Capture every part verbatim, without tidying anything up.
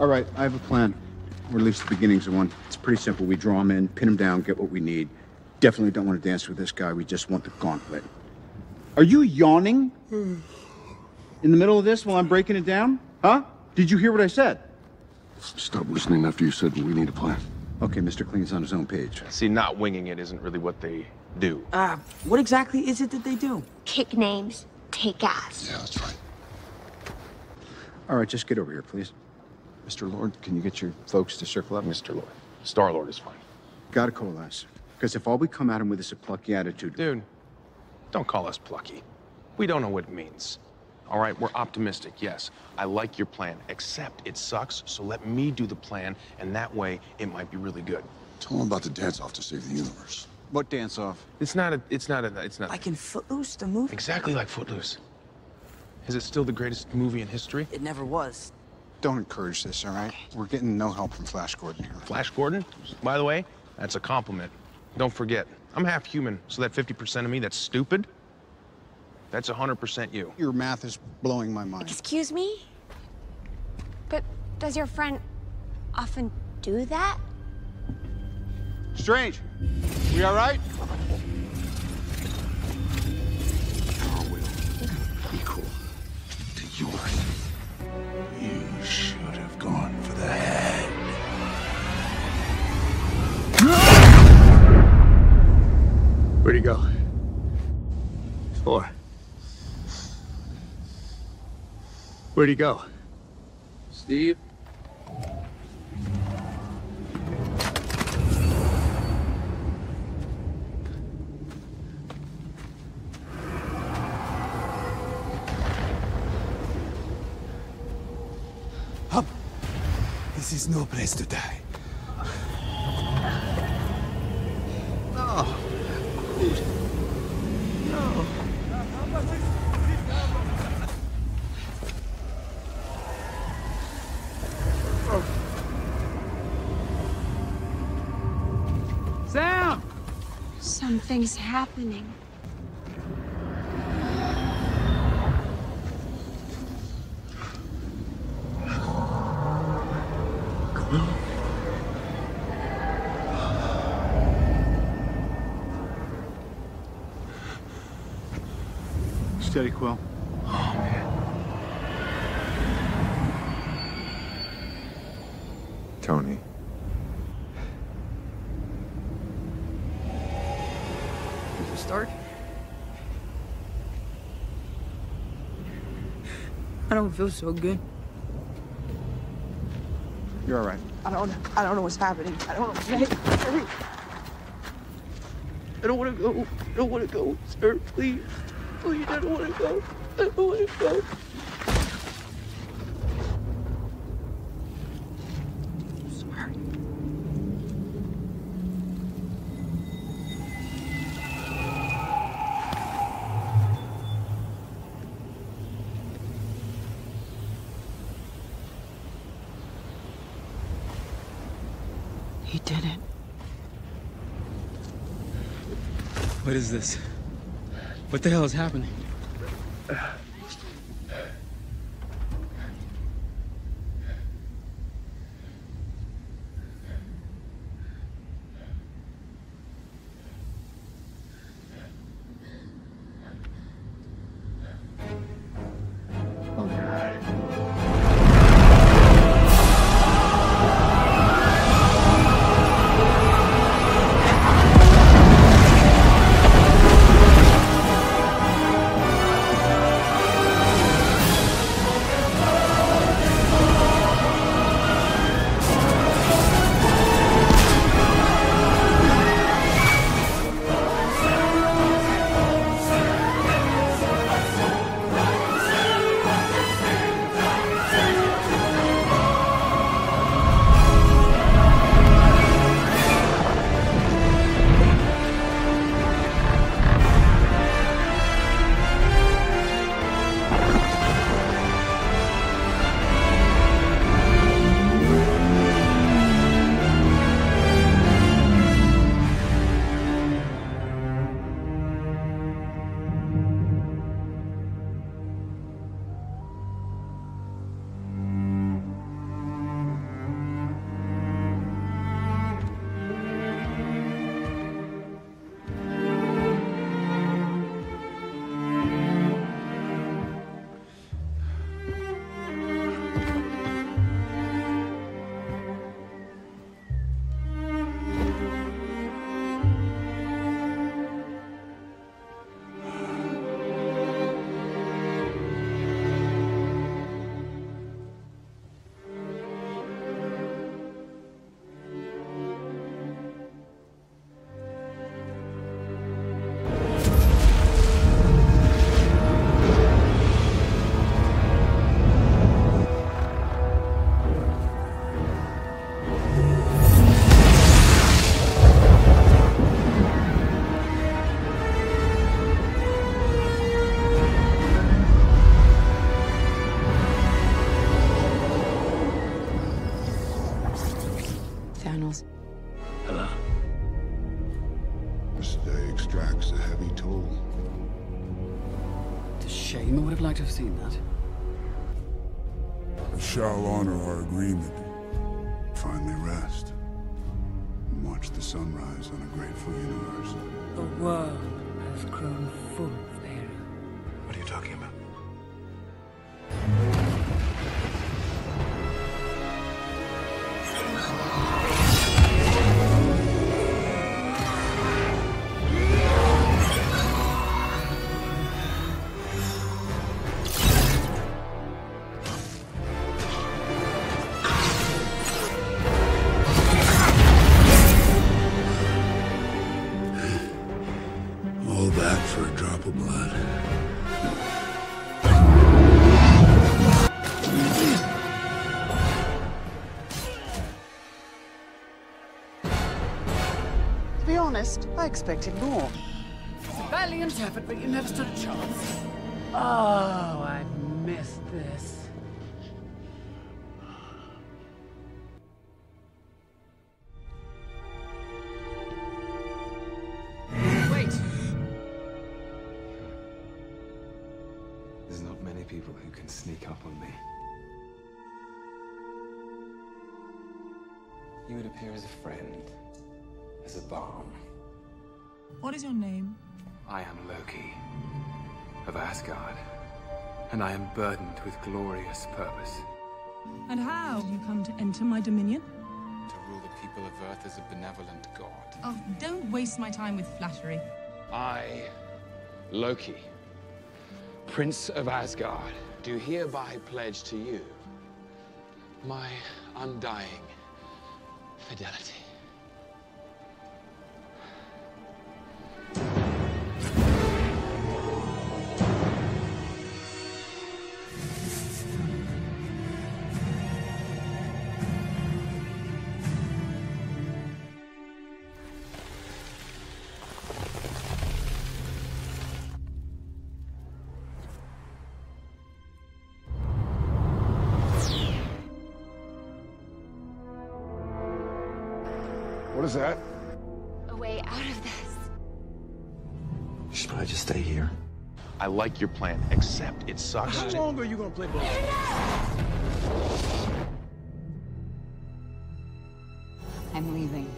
All right, I have a plan, or at least the beginnings of one. It's pretty simple. We draw him in, pin him down, get what we need. Definitely don't want to dance with this guy. We just want the gauntlet. Are you yawning in the middle of this while I'm breaking it down? Huh? Did you hear what I said? Stop listening after you said we need a plan. Okay, Mister Clean's on his own page. See, not winging it isn't really what they do. Uh, what exactly is it that they do? Kick names, take ass. Yeah, that's right. All right, just get over here, please. Mister Lord, can you get your folks to circle up? Mister Lord. Star-Lord is fine. Gotta coalesce. Because if all we come at him with is a plucky attitude... Dude, don't call us plucky. We don't know what it means. All right, we're optimistic, yes. I like your plan, except it sucks, so let me do the plan, and that way, it might be really good. Tell him about the dance-off to save the universe. What dance-off? It's not a, it's not a, it's not... Like in Footloose, the movie? Exactly like Footloose. Is it still the greatest movie in history? It never was. Don't encourage this, all right? We're getting no help from Flash Gordon here. Flash Gordon? By the way, that's a compliment. Don't forget, I'm half human, so that fifty percent of me that's stupid, that's one hundred percent you. Your math is blowing my mind. Excuse me? But does your friend often do that? Strange. We all right? Our will equal to yours. You should have gone for the head. Where'd he go? Thor. Where'd he go? Steve? Up! This is no place to die. Something's happening. Steady, Quill. Oh, man. Tony. Start? I don't feel so good. You're all right. I don't. I don't know what's happening. I don't. Know. I don't want to go. I don't want to go, sir. Please, please. I don't want to go. I don't want to go. He did it. What is this? What the hell is happening? exacts a heavy toll. It's a shame. I would have liked to have seen that. I shall honor our agreement. Finally rest. And watch the sunrise on a grateful universe. The world has grown full of error. What are you talking about? I expected more. It's a valiant effort, but you never stood a chance. Oh, I missed this. Wait. There's not many people who can sneak up on me. You would appear as a friend, as a balm. What is your name? I am Loki, of Asgard, and I am burdened with glorious purpose. And how do you come to enter my dominion? To rule the people of Earth as a benevolent god. Oh, don't waste my time with flattery. I, Loki, Prince of Asgard, do hereby pledge to you my undying fidelity. What is that? A way out of this. You should probably just stay here. I like your plan, except it sucks. How long are you gonna play ball? I'm leaving.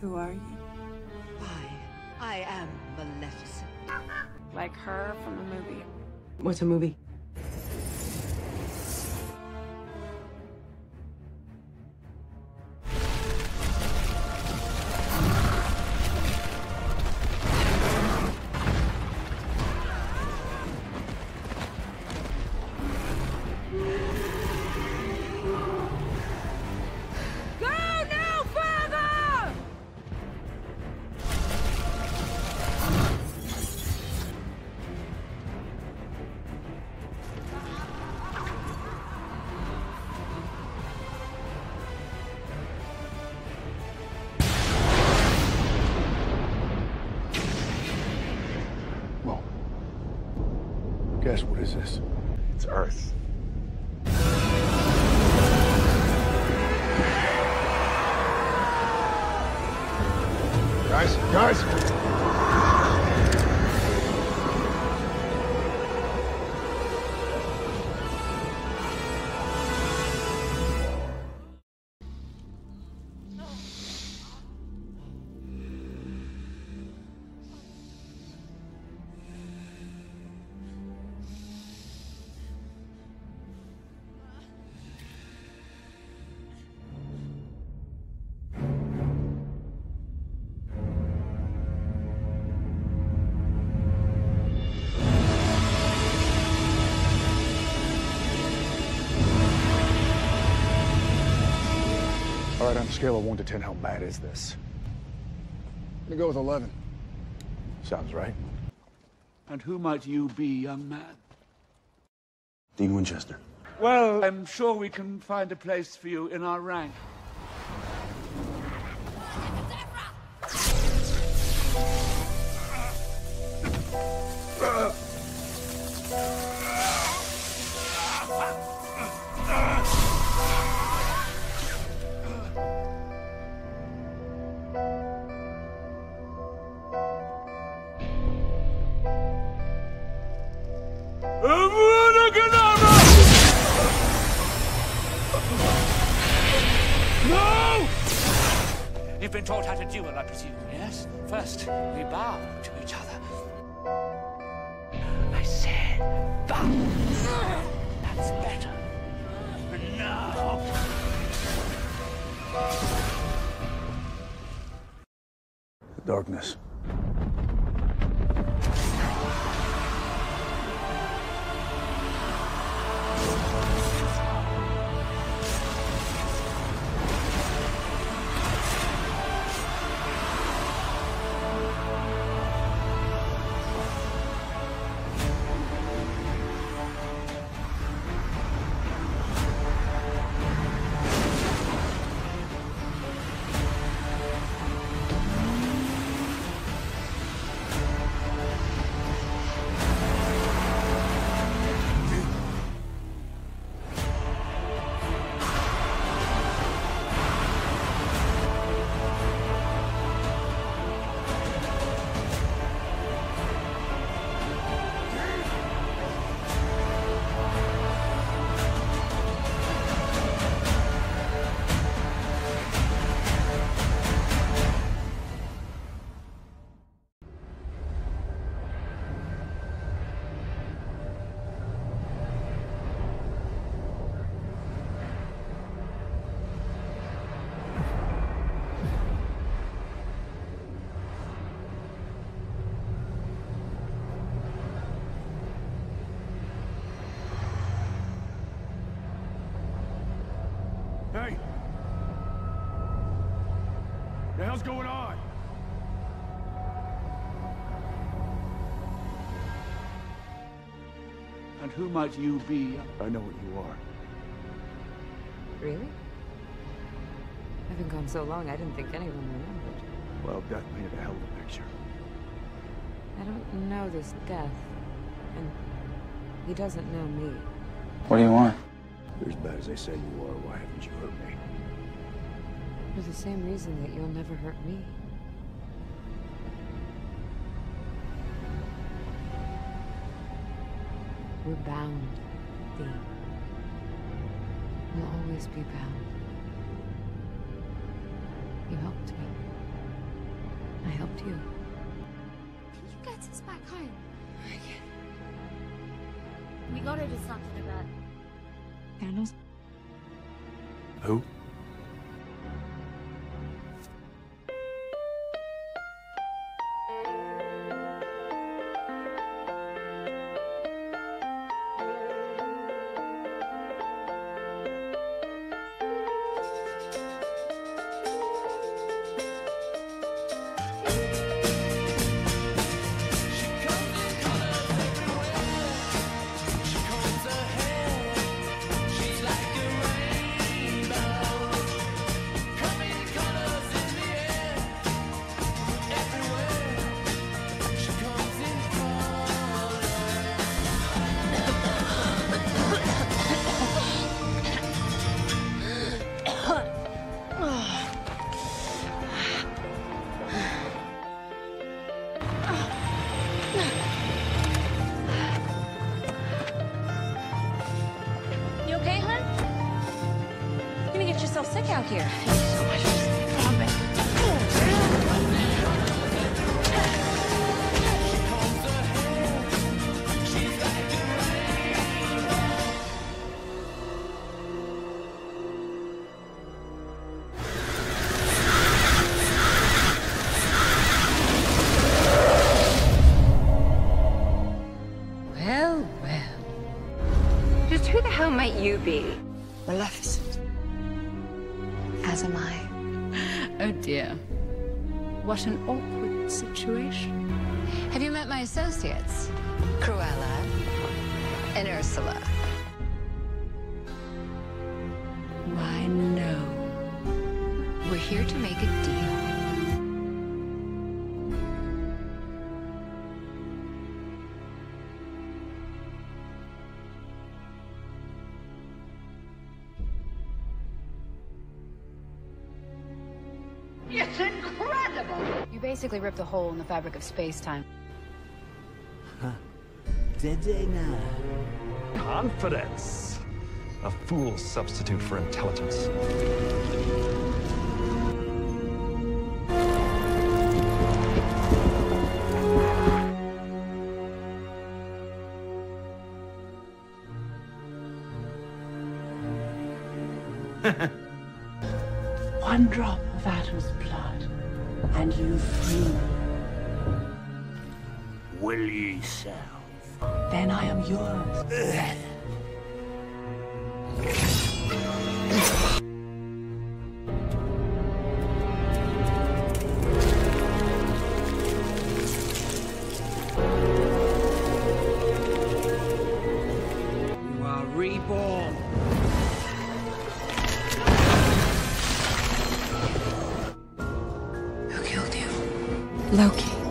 Who are you? Why, I am Maleficent. Like her from the movie. What's a movie? Guess what is this? It's Earth. Guys, guys! right, on a scale of one to ten, how bad is this? I'm gonna go with eleven. Sounds right. And who might you be, young man? Dean Winchester. Well, I'm sure we can find a place for you in our rank. You've been taught how to duel, I presume, yes? First, we bow to each other. I said, bow. That's better. Now. The darkness. Hey! The hell's going on? And who might you be? I know what you are. Really? I haven't gone so long, I didn't think anyone remembered. Well, Death painted a hell of a picture. I don't know this Death, and he doesn't know me. What do you want? You're as bad as they say you are. Why haven't you hurt me? For the same reason that you'll never hurt me. We're bound, Dean. We'll always be bound. You helped me. I helped you. Can you get us back home? I can't. We gotta do something about it. Thanos? Who? Sick out here. Thank you so much for staying. Well, well. Just who the hell might you be? Maleficent. as am I. Oh dear. What an awkward situation. Have you met my associates? Cruella and Ursula. Why no. We're here to make a deal. It's incredible! You basically ripped a hole in the fabric of space-time. Huh. Did they now? Confidence! A fool's substitute for intelligence. One drop of Adam's blood, and you free. Will ye self? Then I am yours. Reborn. Who killed you? Loki.